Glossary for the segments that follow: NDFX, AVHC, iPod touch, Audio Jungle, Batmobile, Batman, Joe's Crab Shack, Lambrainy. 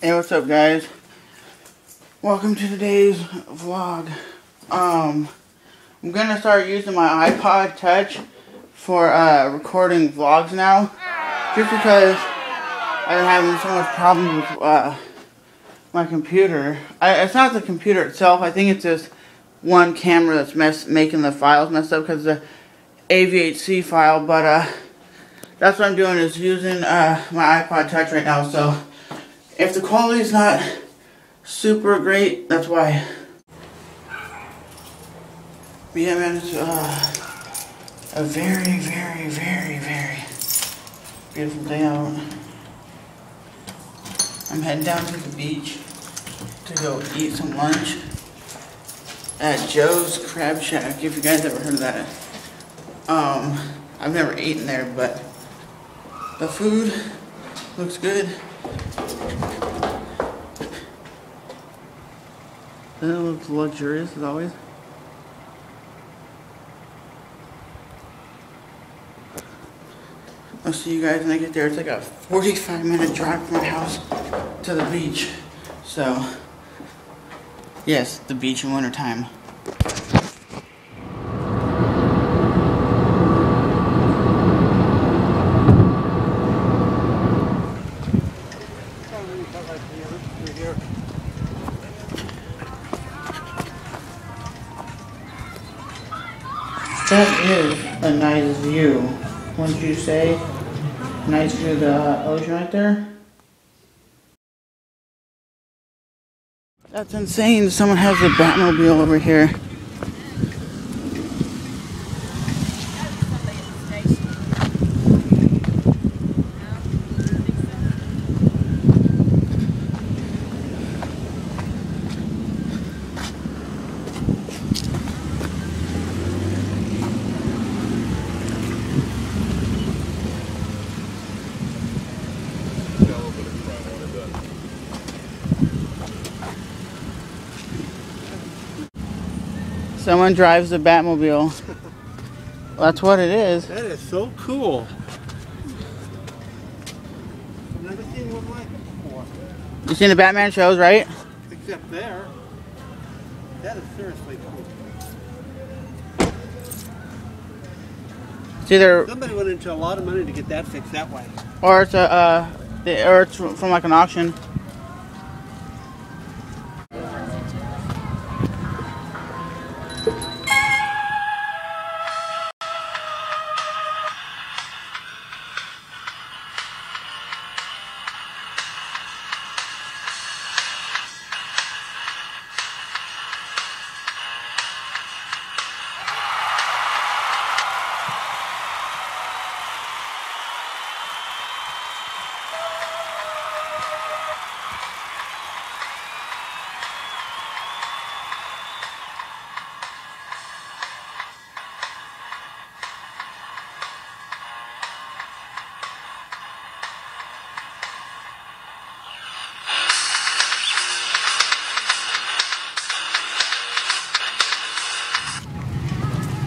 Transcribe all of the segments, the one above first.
Hey, what's up, guys? Welcome to today's vlog. I'm gonna start using my iPod touch for recording vlogs now, just because I've been having so much problems with my computer. It's not the computer itself. I think it's just one camera that's making the files messed up because the AVHC file. But that's what I'm doing, is using my iPod touch right now. So if the quality's not super great, that's why. But yeah, man, it's a very, very, very, very beautiful day out. I'm heading down to the beach to go eat some lunch at Joe's Crab Shack, if you guys ever heard of that. I've never eaten there, but the food looks good. Doesn't it look luxurious as always? I'll see you guys when I get there. It's like a 45-minute drive from my house to the beach. So, yes, the beach in wintertime. That is a nice view. Wouldn't you say? Nice view of the ocean right there. That's insane. Someone has a Batmobile over here. Someone drives a Batmobile. That's what it is. That is so cool. I've never seen one like it before. You've seen the Batman shows, right? Except there. That is seriously cool. See, there. Somebody went into a lot of money to get that fixed that way. Or it's a, or it's from like an auction.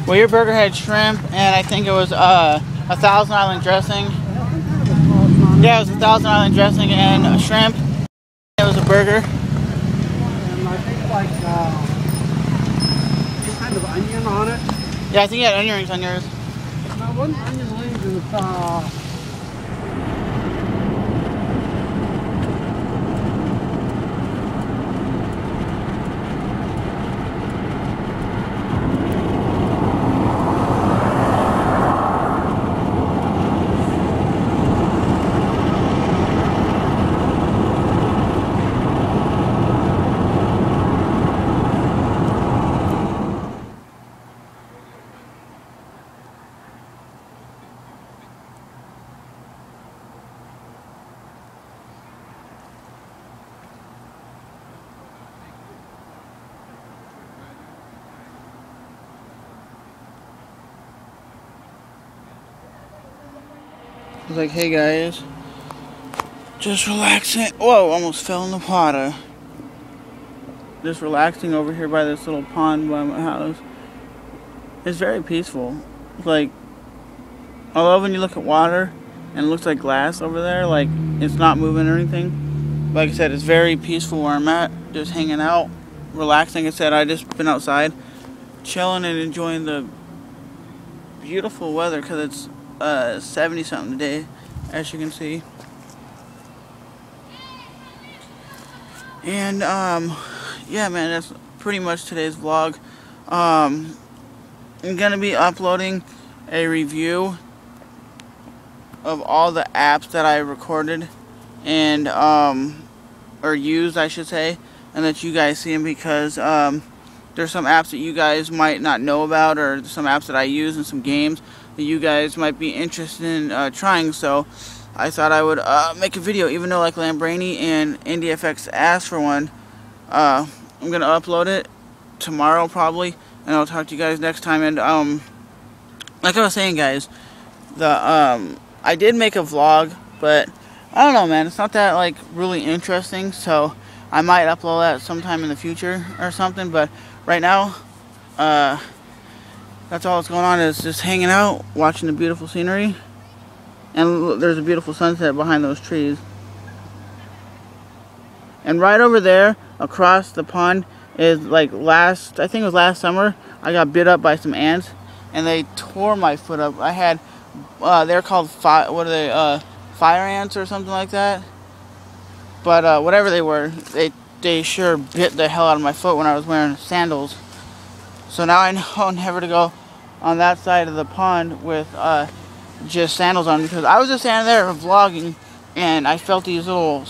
Well, your burger had shrimp, and I think it was a Thousand Island dressing. Yeah, it was a Thousand Island dressing and a shrimp. It was a burger. And I think like some kind of onion on it. Yeah, I think you had onion rings on yours. No, one onion rings is I was like, hey guys, just relaxing. Whoa, almost fell in the water. Just relaxing over here by this little pond by my house. It's very peaceful. It's like, I love when you look at water and it looks like glass over there, like it's not moving or anything. Like I said, it's very peaceful where I'm at, just hanging out, relaxing. Like I said, I just been outside, chilling and enjoying the beautiful weather because it's 70 something today, as you can see. And yeah, man, that's pretty much today's vlog. I'm gonna be uploading a review of all the apps that I recorded and or used, I should say, and that you guys see them, because there's some apps that you guys might not know about, or some apps that I use and some games that you guys might be interested in trying. So I thought I would make a video, even though like Lambrainy and NDFX asked for one. I'm gonna upload it tomorrow probably, and I'll talk to you guys next time. And like I was saying, guys, the I did make a vlog, but I don't know, man, it's not that like really interesting, so I might upload that sometime in the future or something. But right now, that's all that's going on, is just hanging out, watching the beautiful scenery, and there's a beautiful sunset behind those trees. And right over there, across the pond, is like I think it was last summer, I got bit up by some ants, and they tore my foot up. I had, they're called, fire ants or something like that. But whatever they were, they sure bit the hell out of my foot when I was wearing sandals. So now I know never to go on that side of the pond with just sandals on, because I was just standing there vlogging, and I felt these little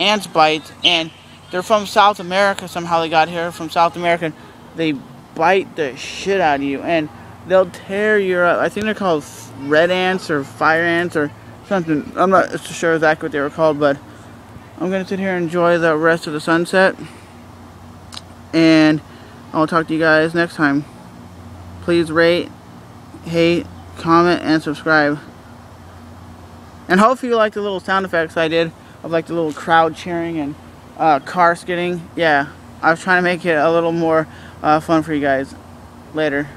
ants bite, and they're from South America. Somehow they got here from South America. They bite the shit out of you, and they'll tear you up. I think they're called red ants or fire ants or something. I'm not sure exactly what they were called, but I'm going to sit here and enjoy the rest of the sunset. And I'll talk to you guys next time. Please rate, hate, comment, and subscribe. And hopefully you like the little sound effects I did of like the little crowd cheering and car skidding. Yeah, I was trying to make it a little more fun for you guys. Later.